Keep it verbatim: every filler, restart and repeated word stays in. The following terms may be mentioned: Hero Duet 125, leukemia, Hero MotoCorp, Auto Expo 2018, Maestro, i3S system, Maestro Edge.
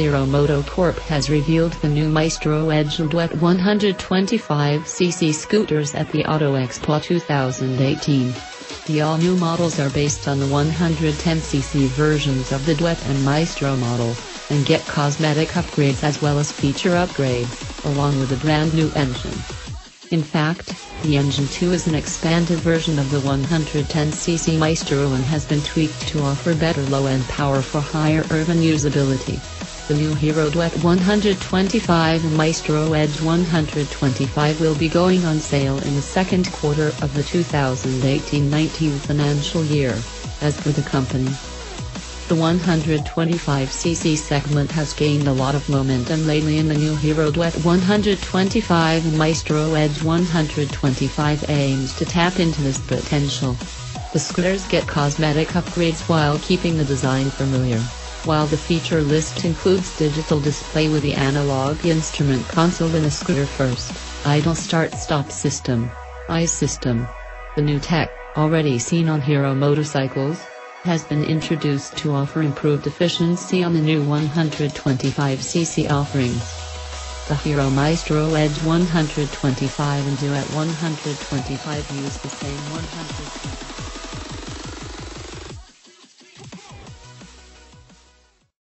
Hero MotoCorp has revealed the new Maestro Edge and Duet one twenty-five c c scooters at the Auto Expo two thousand eighteen. The all-new models are based on the one ten c c versions of the Duet and Maestro model, and get cosmetic upgrades as well as feature upgrades, along with a brand new engine. In fact, the engine two is an expanded version of the one ten c c Maestro and has been tweaked to offer better low-end power for higher urban usability. The new Hero Duet one twenty-five and Maestro Edge one twenty-five will be going on sale in the second quarter of the two thousand eighteen nineteen financial year, as per the company. The one twenty-five c c segment has gained a lot of momentum lately, and the new Hero Duet one twenty-five and Maestro Edge one twenty-five aims to tap into this potential. The scooters get cosmetic upgrades while keeping the design familiar, while the feature list includes digital display with the analog instrument console and a scooter first, idle start-stop system, i three S system. The new tech, already seen on Hero motorcycles, has been introduced to offer improved efficiency on the new one twenty-five c c offerings. The Hero Maestro Edge one twenty-five and Duet one twenty-five use the same 125